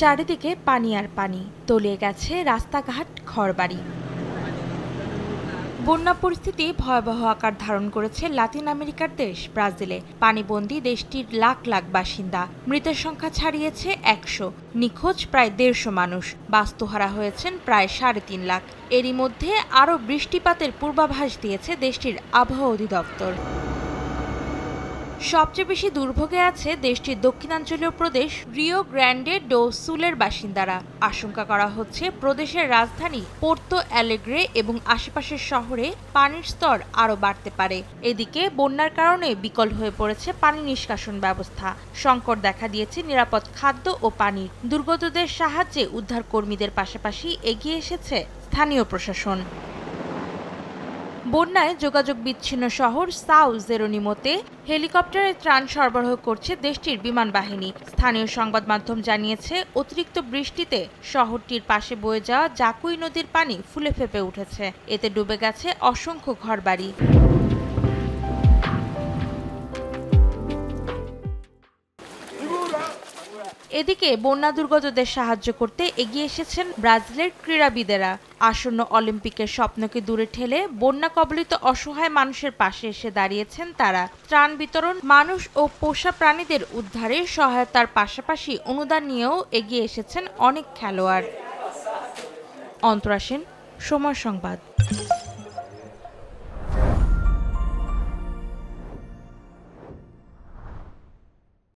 চারিদিকে পানি আর পানি, তলিয়ে গেছে রাস্তাঘাট, ঘরবাড়ি। বন্যা পরিস্থিতি ভয়াবহ আকার ধারণ করেছে লাতিন আমেরিকার দেশ ব্রাজিলে। পানিবন্দী দেশটির লাখ লাখ বাসিন্দা, মৃতের সংখ্যা ছাড়িয়েছে 100, নিখোঁজ প্রায় 150 মানুষ, বাস্তুহারা হয়েছেন প্রায় 3.5 লাখ। এরই মধ্যে আরও বৃষ্টিপাতের পূর্বাভাস দিয়েছে দেশটির আবহাওয়া অধিদপ্তর। সবচেয়ে বেশি দুর্ভোগে আছে দেশটির দক্ষিণাঞ্চলীয় প্রদেশ রিও গ্র্যান্ডে ডো সুলের বাসিন্দারা। আশঙ্কা করা হচ্ছে প্রদেশের রাজধানী পোর্তো অ্যালেগ্রে এবং আশেপাশের শহরে পানির স্তর আরও বাড়তে পারে। এদিকে বন্যার কারণে বিকল হয়ে পড়েছে পানি নিষ্কাশন ব্যবস্থা। সংকট দেখা দিয়েছে নিরাপদ খাদ্য ও পানি। দুর্গতদের সাহায্যে উদ্ধারকর্মীদের পাশাপাশি এগিয়ে এসেছে স্থানীয় প্রশাসন। বন্যায় যোগাযোগ বিচ্ছিন্ন শহর সাও জেরোনিমোতে হেলিকপ্টারে ত্রাণ সরবরাহ করছে দেশটির বিমান বাহিনী। স্থানীয় সংবাদ মাধ্যম জানিয়েছে, অতিরিক্ত বৃষ্টিতে শহরটির পাশে বয়ে যাওয়া জাকুই নদীর পানি ফুলে ফেঁপে উঠেছে। এতে ডুবে গেছে অসংখ্য ঘরবাড়ি। এদিকে বন্যা দুর্গতদের সাহায্য করতে এগিয়ে এসেছেন ব্রাজিলের ক্রীড়াবিদেরা। আসন্ন অলিম্পিকের স্বপ্নকে দূরে ঠেলে বন্যা কবলিত অসহায় মানুষের পাশে এসে দাঁড়িয়েছেন তারা। ত্রাণ বিতরণ, মানুষ ও পোষা প্রাণীদের উদ্ধারে সহায়তার পাশাপাশি অনুদান নিয়েও এগিয়ে এসেছেন অনেক খেলোয়াড়। অন্তরা সেন, সময় সংবাদ।